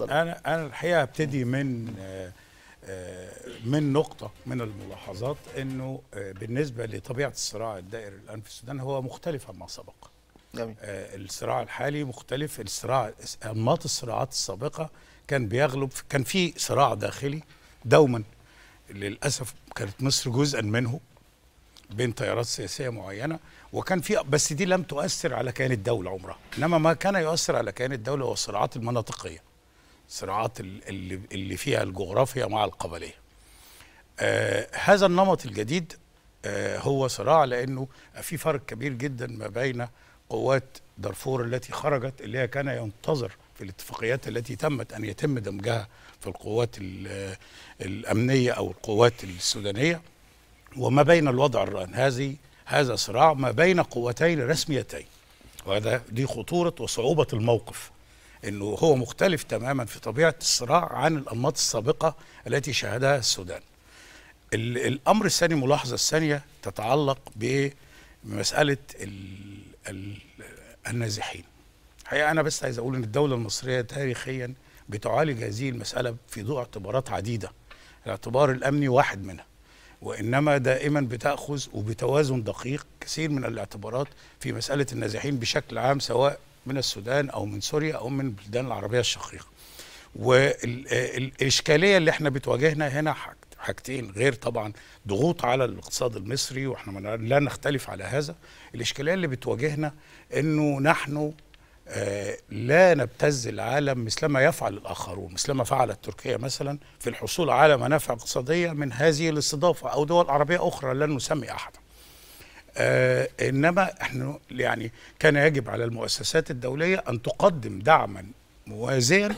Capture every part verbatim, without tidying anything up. انا انا الحقيقه ابتدي من من نقطه من الملاحظات انه بالنسبه لطبيعه الصراع الدائري الان في السودان هو مختلف عما سبق. جميل. الصراع الحالي مختلف، الصراع انماط الصراعات السابقه كان بيغلب، كان في صراع داخلي دوما للاسف كانت مصر جزءا منه بين تيارات سياسيه معينه، وكان في بس دي لم تؤثر على كيان الدوله عمرها، انما ما كان يؤثر على كيان الدوله هو الصراعات المناطقيه. الصراعات اللي اللي فيها الجغرافيا مع القبليه. آه هذا النمط الجديد آه هو صراع، لانه في فرق كبير جدا ما بين قوات دارفور التي خرجت، اللي هي كان ينتظر في الاتفاقيات التي تمت ان يتم دمجها في القوات الامنيه او القوات السودانيه، وما بين الوضع الران. هذه هذا صراع ما بين قوتين رسميتين، وهذا دي خطوره وصعوبه الموقف، انه هو مختلف تماما في طبيعه الصراع عن الانماط السابقه التي شهدها السودان. الامر الثاني، الملاحظه الثانيه تتعلق بمساله النازحين. الحقيقه انا بس عايز اقول ان الدوله المصريه تاريخيا بتعالج هذه المساله في ضوء اعتبارات عديده. الاعتبار الامني واحد منها، وانما دائما بتاخذ وبتوازن دقيق كثير من الاعتبارات في مساله النازحين بشكل عام، سواء من السودان أو من سوريا أو من البلدان العربية الشقيقة. والإشكالية اللي احنا بتواجهنا هنا حاجتين، غير طبعا ضغوط على الاقتصاد المصري واحنا لا نختلف على هذا. الإشكالية اللي بتواجهنا أنه نحن آه لا نبتز العالم مثلما يفعل الآخرون، مثلما فعلت تركيا مثلا في الحصول على منافع اقتصادية من هذه الاستضافة، أو دول عربية أخرى لن نسمي أحدا. آه انما احنا يعني كان يجب على المؤسسات الدوليه ان تقدم دعما موازيا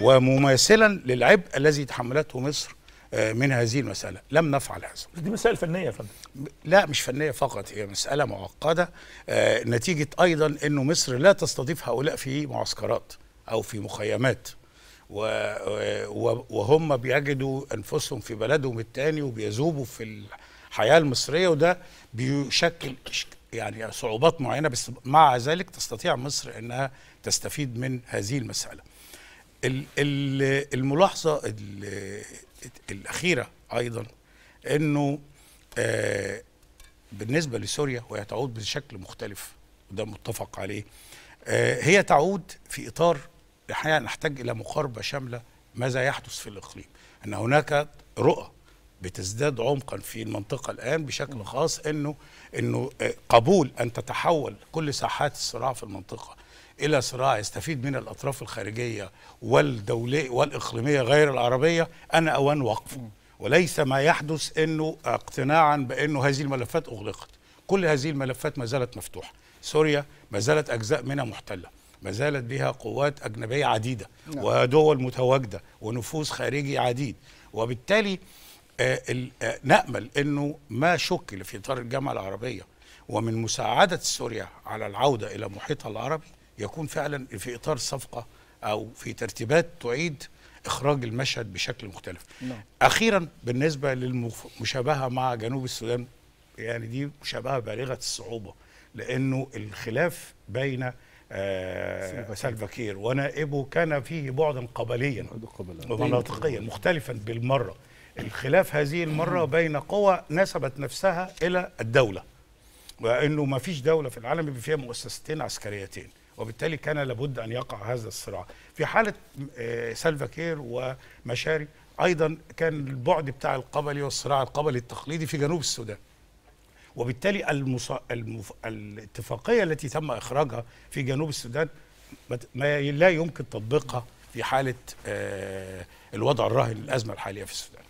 ومماثلا للعبء الذي تحملته مصر آه من هذه المساله، لم نفعل هذا. دي مسائل فنيه يا فندم. لا مش فنيه فقط، هي مساله معقده آه نتيجه ايضا انه مصر لا تستضيف هؤلاء في معسكرات او في مخيمات، وهم بيجدوا انفسهم في بلدهم الثاني وبيذوبوا في ال الحياة المصرية، وده بيشكل يعني صعوبات معينة، بس مع ذلك تستطيع مصر أنها تستفيد من هذه المسألة. الملاحظة الأخيرة أيضا أنه بالنسبة لسوريا وهي تعود بشكل مختلف، وده متفق عليه، هي تعود في إطار الحقيقة نحتاج إلى مقاربة شاملة ماذا يحدث في الإقليم. أن هناك رؤى بتزداد عمقا في المنطقة الآن بشكل خاص، إنه إنه قبول أن تتحول كل ساحات الصراع في المنطقة إلى صراع يستفيد من الأطراف الخارجية والدولية والإقليمية غير العربية، أنا أوان وقفه، وليس ما يحدث إنه اقتناعا بأنه هذه الملفات أغلقت. كل هذه الملفات ما زالت مفتوحة، سوريا ما زالت أجزاء منها محتلة، ما زالت بها قوات أجنبية عديدة ودول متواجدة ونفوذ خارجي عديد، وبالتالي نأمل أنه ما شكل في إطار الجامعة العربية ومن مساعدة سوريا على العودة إلى محيطها العربي يكون فعلا في إطار صفقة أو في ترتيبات تعيد إخراج المشهد بشكل مختلف. لا. أخيرا بالنسبة للمشابهة مع جنوب السودان، يعني دي مشابهة بالغة الصعوبة، لأنه الخلاف بين آه سالفا كير ونائبه كان فيه بعدا قبليا ومناطقيا مختلفا بالمرة. الخلاف هذه المرة بين قوى نسبت نفسها إلى الدولة، وأنه ما فيش دولة في العالم فيها مؤسستين عسكريتين، وبالتالي كان لابد أن يقع هذا الصراع. في حالة سالفا كير ومشاري أيضا كان البعد بتاع القبلي والصراع القبلي التقليدي في جنوب السودان، وبالتالي المصا... المف... الاتفاقية التي تم إخراجها في جنوب السودان ما لا يمكن تطبيقها في حالة الوضع الراهن للأزمة الحالية في السودان.